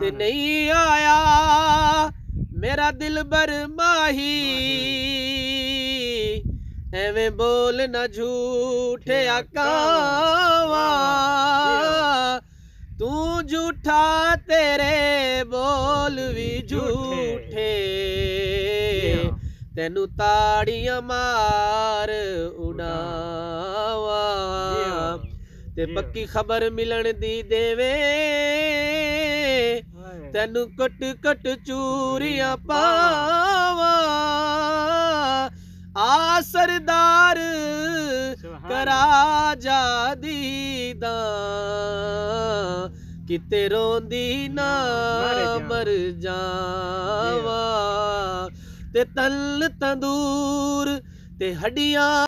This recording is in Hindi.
ते नहीं आया मेरा दिलबर माही। एवें बोल ना झूठे आकावा, तू झूठा तेरे बोल भी झूठे। तेनू ताड़ियां मार उड़ावा, ते पक्की खबर मिलन दी देवे। तेनू कट कट चूरियां पावा, आ सरदार करा जा दीदा। किते रोंदी ना मर जावा, ते तल तंदूर ते हड्डियां।